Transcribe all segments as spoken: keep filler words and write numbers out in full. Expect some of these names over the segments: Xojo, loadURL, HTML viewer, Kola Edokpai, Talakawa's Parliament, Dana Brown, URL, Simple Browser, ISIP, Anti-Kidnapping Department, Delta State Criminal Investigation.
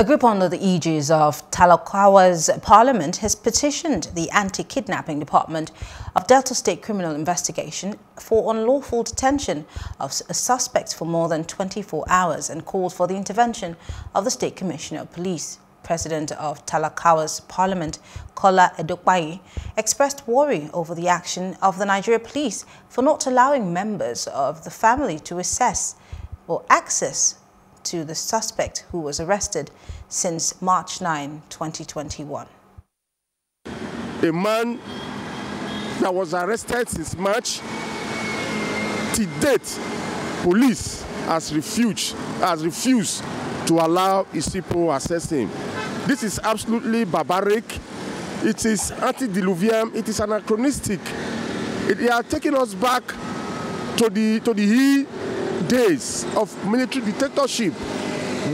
A group under the aegis of Talakawa's Parliament has petitioned the Anti-Kidnapping Department of Delta State Criminal Investigation for unlawful detention of a suspect for more than twenty-four hours and called for the intervention of the State Commissioner of Police. President of Talakawa's Parliament, Kola Edokpai, expressed worry over the action of the Nigeria police for not allowing members of the family to assess or access to the suspect who was arrested since March ninth, twenty twenty-one. A man that was arrested since March, to date, police has refused, has refused to allow I S I P to assess him. This is absolutely barbaric. It is antediluvian. It is anachronistic. It, they are taking us back to the to the days of military dictatorship,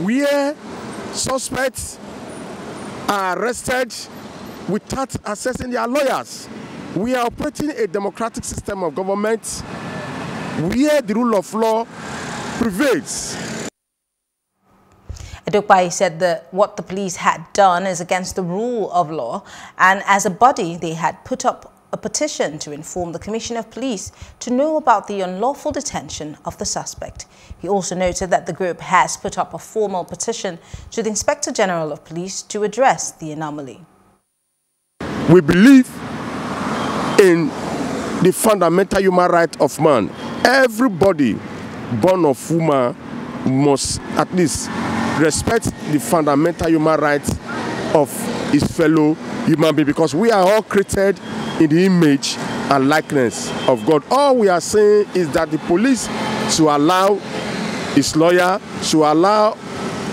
where suspects are arrested without assessing their lawyers. We are operating a democratic system of government where the rule of law prevails. Edokpai said that what the police had done is against the rule of law, and as a body, they had put up a petition to inform the Commissioner of Police to know about the unlawful detention of the suspect. He also noted that the group has put up a formal petition to the Inspector General of Police to address the anomaly. We believe in the fundamental human right of man. Everybody born of woman must at least respect the fundamental human rights of his fellow human being, because we are all created in the image and likeness of God. All we are saying is that the police should allow his lawyer, should allow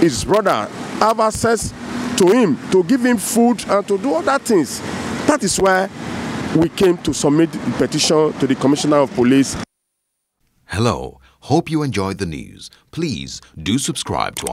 his brother have access to him, to give him food and to do other things. That is why we came to submit the petition to the Commissioner of Police. Hello, hope you enjoyed the news. Please do subscribe to our